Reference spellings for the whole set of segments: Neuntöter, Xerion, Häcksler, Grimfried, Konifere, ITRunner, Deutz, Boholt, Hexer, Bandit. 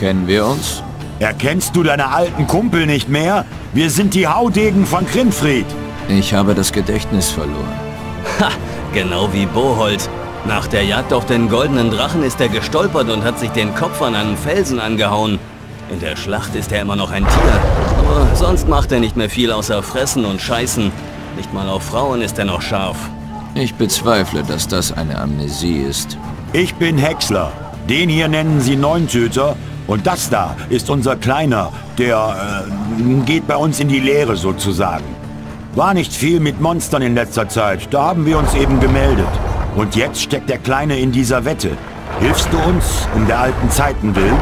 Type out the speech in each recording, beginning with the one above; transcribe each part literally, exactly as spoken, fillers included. Kennen wir uns? Erkennst du deine alten Kumpel nicht mehr? Wir sind die Haudegen von Grimfried. Ich habe das Gedächtnis verloren. Ha, genau wie Boholt. Nach der Jagd auf den goldenen Drachen ist er gestolpert und hat sich den Kopf an einen Felsen angehauen. In der Schlacht ist er immer noch ein Tier. Aber sonst macht er nicht mehr viel außer fressen und scheißen. Nicht mal auf Frauen ist er noch scharf. Ich bezweifle, dass das eine Amnesie ist. Ich bin Häcksler. Den hier nennen sie Neuntöter. Und das da ist unser Kleiner. Der äh, geht bei uns in die Leere sozusagen. War nicht viel mit Monstern in letzter Zeit. Da haben wir uns eben gemeldet. Und jetzt steckt der Kleine in dieser Wette. Hilfst du uns um der alten Zeiten willen?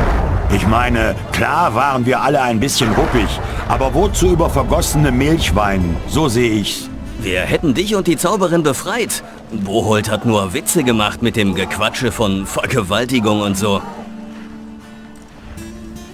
Ich meine, klar waren wir alle ein bisschen ruppig, aber wozu über vergossene Milch weinen? So sehe ich's. Wir hätten dich und die Zauberin befreit. Boholt hat nur Witze gemacht mit dem Gequatsche von Vergewaltigung und so.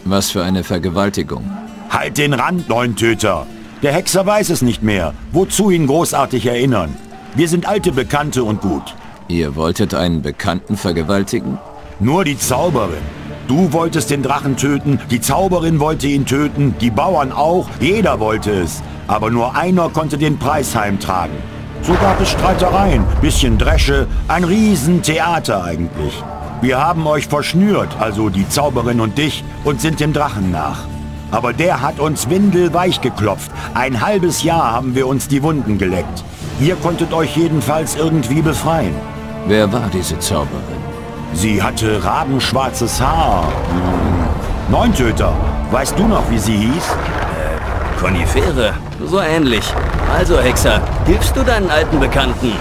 Was für eine Vergewaltigung? Halt den Rand, Neuntöter! Der Hexer weiß es nicht mehr. Wozu ihn großartig erinnern? Wir sind alte Bekannte und gut. Ihr wolltet einen Bekannten vergewaltigen? Nur die Zauberin. Du wolltest den Drachen töten, die Zauberin wollte ihn töten, die Bauern auch, jeder wollte es. Aber nur einer konnte den Preis heimtragen. So gab es Streitereien, bisschen Dresche, ein Riesentheater eigentlich. Wir haben euch verschnürt, also die Zauberin und dich, und sind dem Drachen nach. Aber der hat uns windelweich geklopft. Ein halbes Jahr haben wir uns die Wunden geleckt. Ihr konntet euch jedenfalls irgendwie befreien. Wer war diese Zauberin? Sie hatte rabenschwarzes Haar. Hm. Neuntöter, weißt du noch, wie sie hieß? Äh, Konifere, so ähnlich. Also, Hexer, hilfst du deinen alten Bekannten?